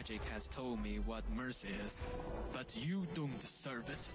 magic has told me what mercy is, but you don't deserve it.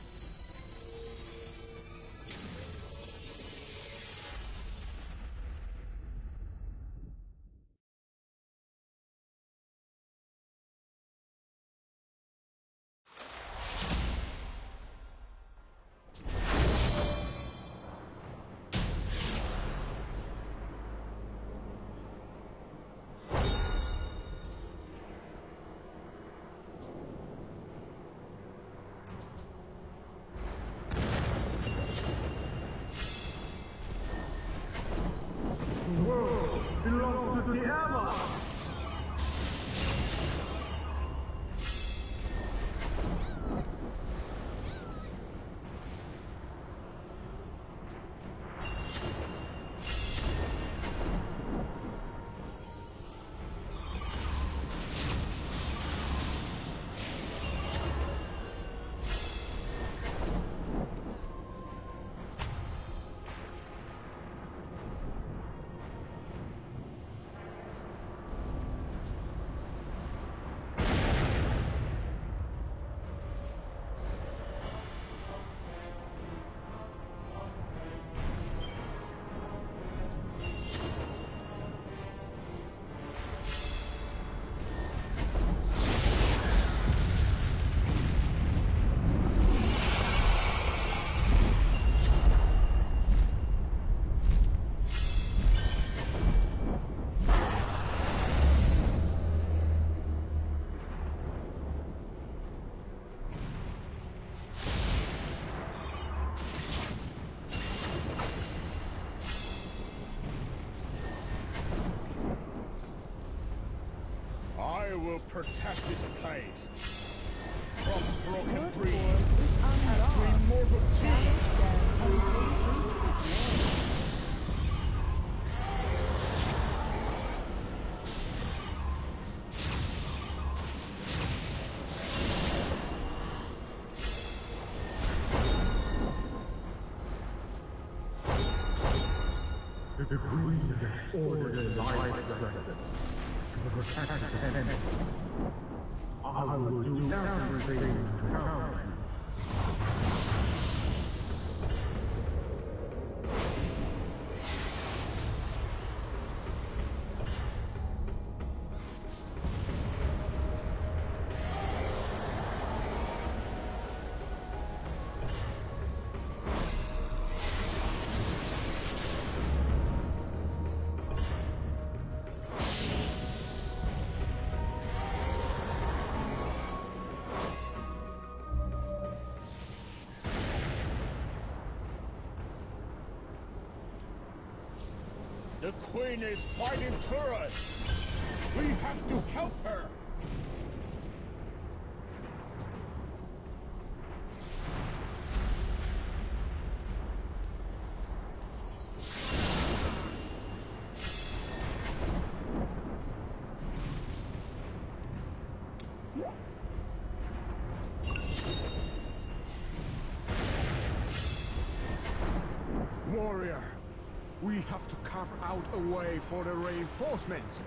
Protect this place from broken breed and three mortal kings. The degree that's ordered life records to protect the enemy. I will do everything to help you. The Queen is fighting Turris! We have to help her! Warrior! We have to carve out a way for the reinforcements!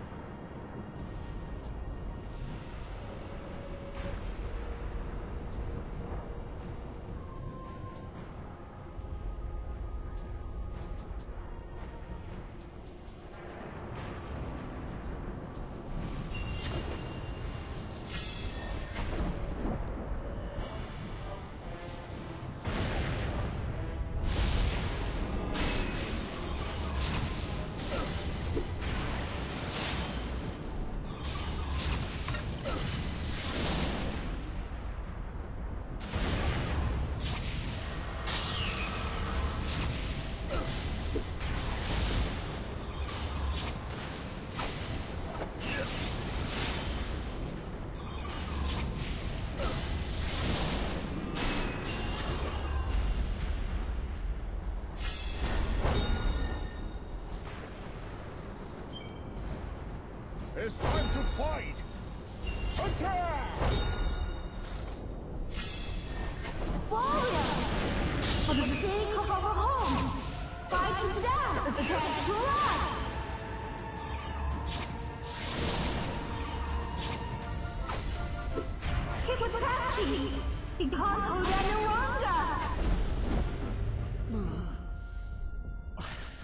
It's time to fight! Attack! Warriors! For the sake of our home! Fight to the death! Attack to us!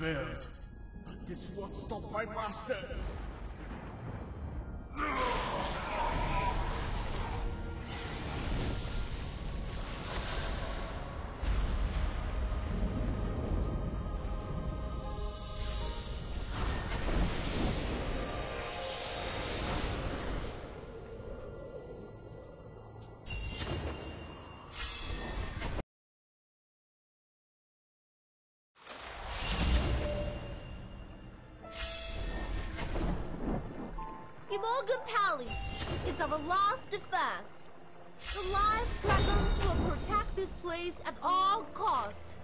failed, but this won't stop my master. Imoga Palace is our last defense. The live dragons will protect this place at all costs.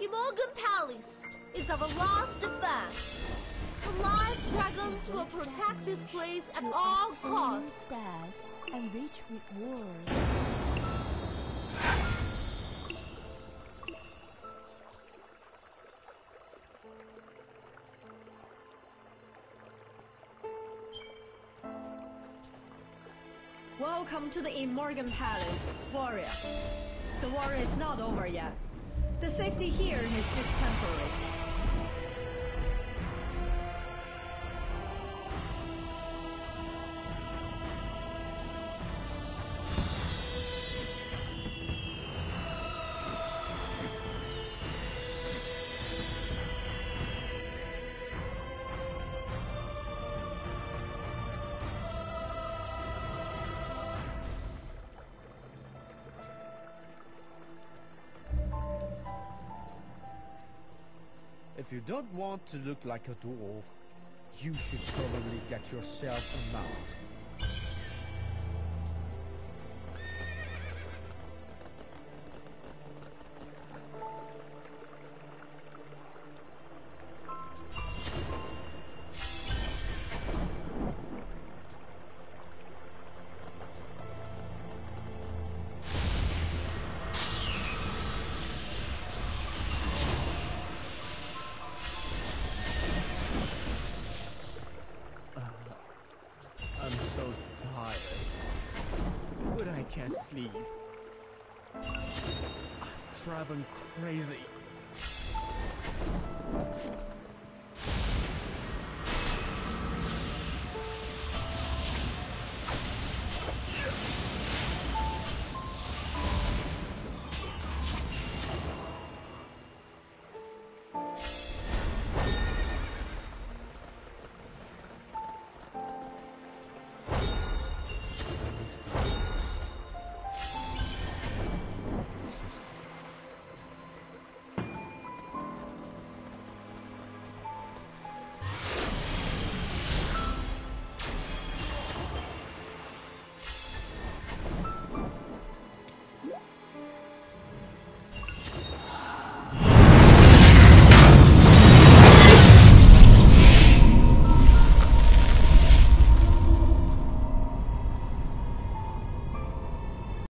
Imoga Palace is our last defense. The live dragons will protect this place at all costs. Stairs and reach with war. Welcome to the Imoga Palace, warrior. The war is not over yet. The safety here is just temporary. If you don't want to look like a dwarf, you should probably get yourself a mount. I'm driving crazy.